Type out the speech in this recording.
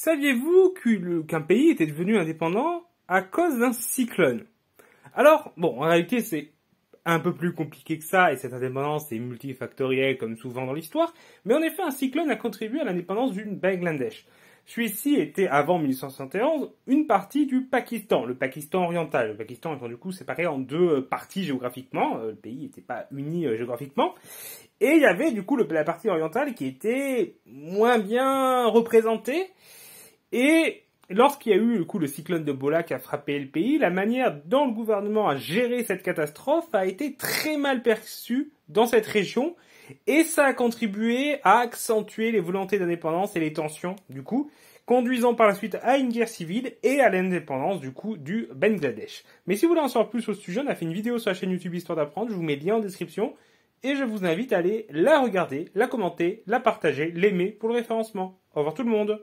Saviez-vous qu'un pays était devenu indépendant à cause d'un cyclone? Alors, bon, en réalité, c'est un peu plus compliqué que ça, et cette indépendance est multifactorielle, comme souvent dans l'histoire, mais en effet, un cyclone a contribué à l'indépendance du Bangladesh. Celui-ci était, avant 1871, une partie du Pakistan, le Pakistan oriental. Le Pakistan étant du coup séparé en deux parties géographiquement, le pays n'était pas uni géographiquement, et il y avait du coup la partie orientale qui était moins bien représentée, et lorsqu'il y a eu le cyclone de Bhola qui a frappé le pays, la manière dont le gouvernement a géré cette catastrophe a été très mal perçue dans cette région, et ça a contribué à accentuer les volontés d'indépendance et les tensions, conduisant par la suite à une guerre civile et à l'indépendance, du Bangladesh. Mais si vous voulez en savoir plus sur ce sujet, on a fait une vidéo sur la chaîne YouTube Histoire d'apprendre, je vous mets le lien en description, et je vous invite à aller la regarder, la commenter, la partager, l'aimer pour le référencement. Au revoir tout le monde!